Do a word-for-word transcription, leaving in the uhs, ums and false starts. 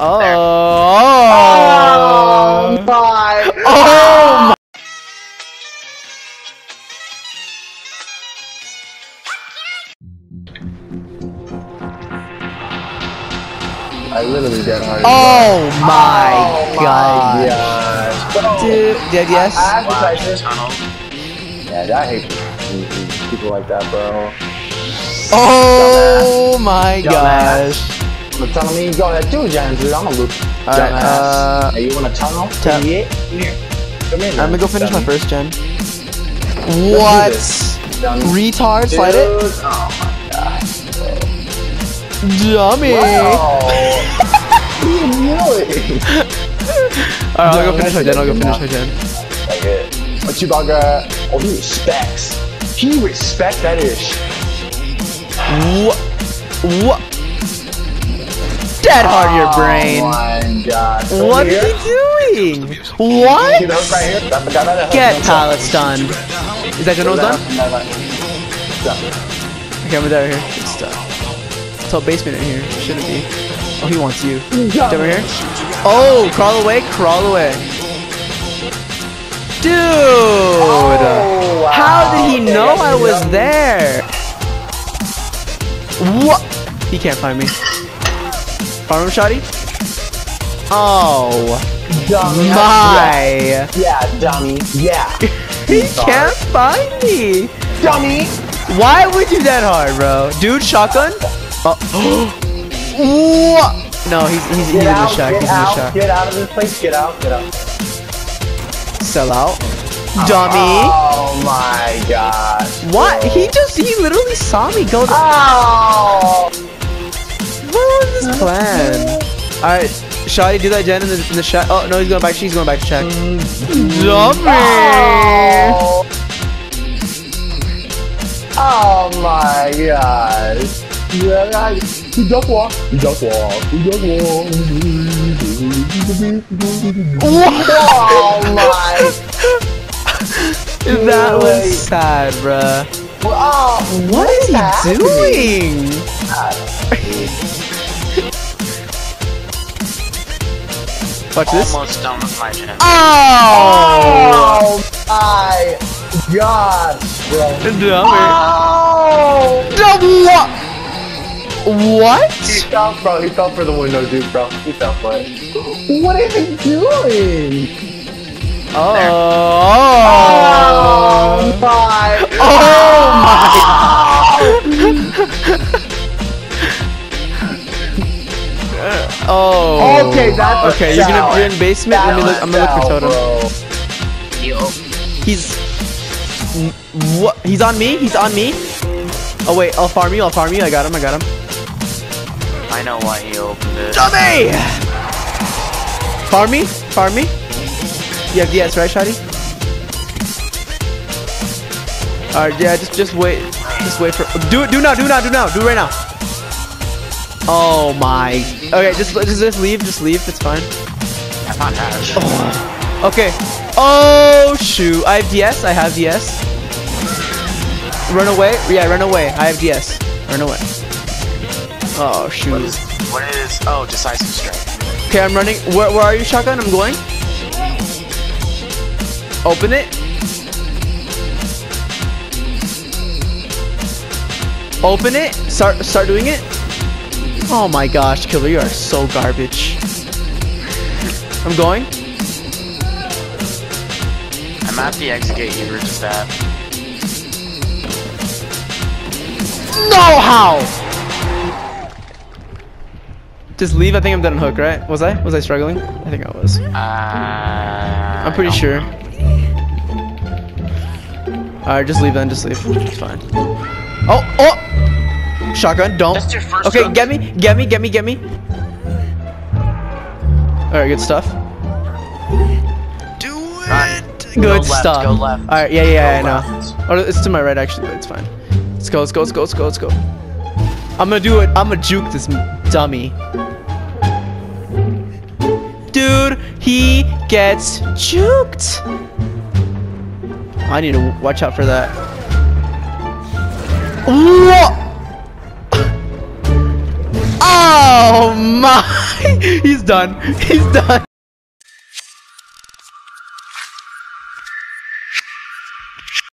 Oh. Oh my. Oh my. I literally got hard. Oh my oh god. My god. So, dude, dead yes. I, I have to try this tunnel. Yeah, I hate people like that, bro. Oh Dumbass. my gosh. The tunnel means go ahead too, James, dude. I'm gonna loop. Alright, uh, hey, you want a tunnel? Tap. Yeah. Come here. Come here. I'm gonna go finish Dummy. my first gen. What? Retard, slide it. Oh my gosh. Dummy! You knew it! Alright, I'll go finish her gen, I'll go finish her gen. Like it. Ochibaga, oh, he respects. He respects that ish. What? What? Dead hard your brain! Oh my god. What are you doing? What? Get pallet stun. Is that general done? Okay, I'm gonna die right here. Good stuff. Top basement in here. Shouldn't be. Oh, he wants you. Yeah. Over here. Oh, crawl away, crawl away. Dude! Oh, wow. How did he know I was there? What? He can't find me. Farm shotty? Oh. Dummy. My. Yeah, dummy. Yeah. He can't find me. Dummy. Why would you that hard, bro? Dude, shotgun? Oh. No, he's he's, he's in the shack. He's in the shack. Get out of this place. Get out. Get out. Sell out. Dummy. Oh my god. What? Bro. He just he literally saw me go. To oh. What was his plan? All right, Shadi, do that gen in the in the shack. Oh no, he's going back. She's going back to shack. Mm-hmm. Dummy. Oh. Oh my god. Yeah, guys, we duck walk, we duck walk, we duck walk. Oh my! That was sad, bruh. Oh, what, what is he happening? doing? Watch this. Almost done with my channel. Oh! Oh my God, bro. Dummy. Double walk. What? He fell, bro. He fell for the window, dude, bro. He fell for it. What is he doing? Oh. Oh. Oh my. Oh, oh my. Oh. Okay, that's Okay, you're gonna be in basement. Let me look. I'm gonna look for totem. Yo. He's. What? He's on me? He's on me? Oh, wait. I'll farm you. I'll farm you. I got him. I got him. I know why he opened it. Dummy! Farm me? Farm me? You have D S, right, Shadi? Alright, yeah, just just wait. Just wait for Do it do now, do now, do now, do it right now. Oh my. Okay, just just, just leave, just leave, it's fine. I found Ash. Oh. Okay. Oh shoot. I have D S, I have D S. Run away. Yeah, run away. I have D S. Run away. Oh shoot! What is, what is? Oh, decisive strike. Okay, I'm running. Where, where are you, shotgun? I'm going. Open it. Open it. Start, start doing it. Oh my gosh, killer, you are so garbage. I'm going. I'm at the exit gate. You were just at. No, how? Just leave. I think I'm done on hook, right? Was I? Was I struggling? I think I was. Uh, I'm pretty sure. Alright, just leave then. Just leave. It's fine. Oh! Oh! Shotgun. Don't. That's your first okay, gun. Get me. Get me. Get me. Get me. Alright, good stuff. Do it! Right. Good go stuff. Alright, yeah, yeah, go I left. know. Oh, it's to my right, actually, but it's fine. Let's go, let's go, let's go, let's go, let's go. I'm gonna do it. I'm gonna juke this dummy. Dude, he gets juked. I need to watch out for that. Whoa! Oh my! He's done. He's done.